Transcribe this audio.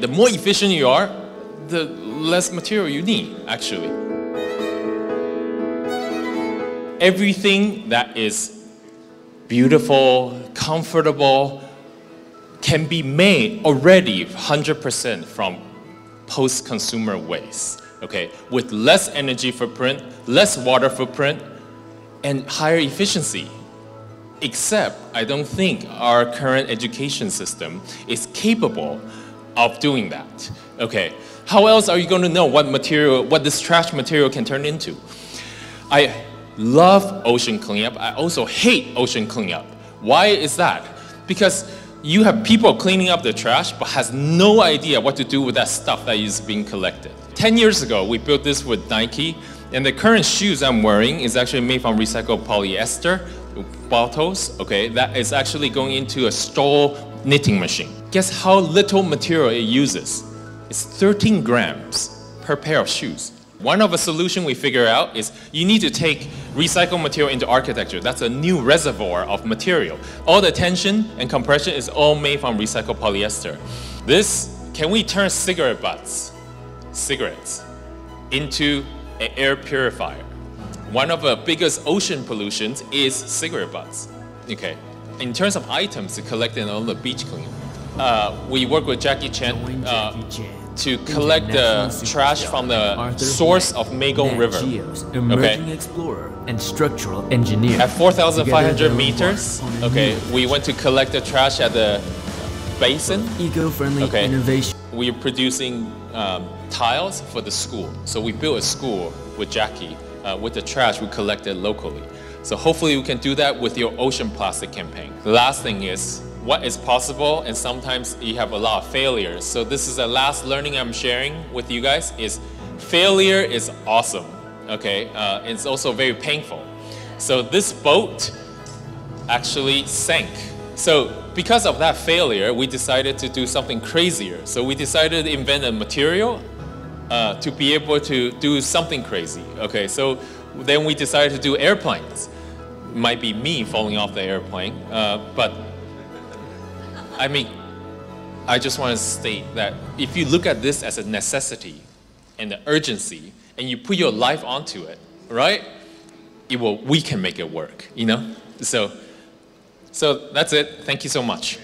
The more efficient you are, the less material you need, actually. Everything that is beautiful, comfortable, can be made already 100% from post-consumer waste. Okay, with less energy footprint, less water footprint, and higher efficiency. Except, I don't think our current education system is capable of doing that. Okay, how else are you going to know what this trash material can turn into? I love ocean cleanup. I also hate ocean cleanup. Why is that? Because you have people cleaning up the trash but has no idea what to do with that stuff that is being collected. 10 years ago, we built this with Nike, and the current shoes I'm wearing is actually made from recycled polyester bottles, okay, that is actually going into a stall knitting machine. Guess how little material it uses? It's 13 grams per pair of shoes. One of a solution we figure out is you need to take recycled material into architecture. That's a new reservoir of material. All the tension and compression is all made from recycled polyester. This, can we turn cigarette butts, cigarettes, into an air purifier? One of the biggest ocean pollutions is cigarette butts. Okay, in terms of items to collect in all the beach cleanup, we work with Jackie Chen to collect the trash from the source of Mekong River. Okay. Explorer and structural engineer. At 4,500 meters, okay, we went to collect the trash at the basin. Eco-friendly innovation. We are producing tiles for the school. So we built a school with Jackie with the trash we collected locally. So hopefully we can do that with your ocean plastic campaign. The last thing is, what is possible, and sometimes you have a lot of failures. So this is the last learning I'm sharing with you guys is failure is awesome, okay? It's also very painful. So this boat actually sank. So because of that failure, we decided to do something crazier. So we decided to invent a material to be able to do something crazy, okay? So then we decided to do airplanes. Might be me falling off the airplane, but I mean, I just want to state that if you look at this as a necessity and the urgency, and you put your life onto it, right? We can make it work, you know? So that's it. Thank you so much.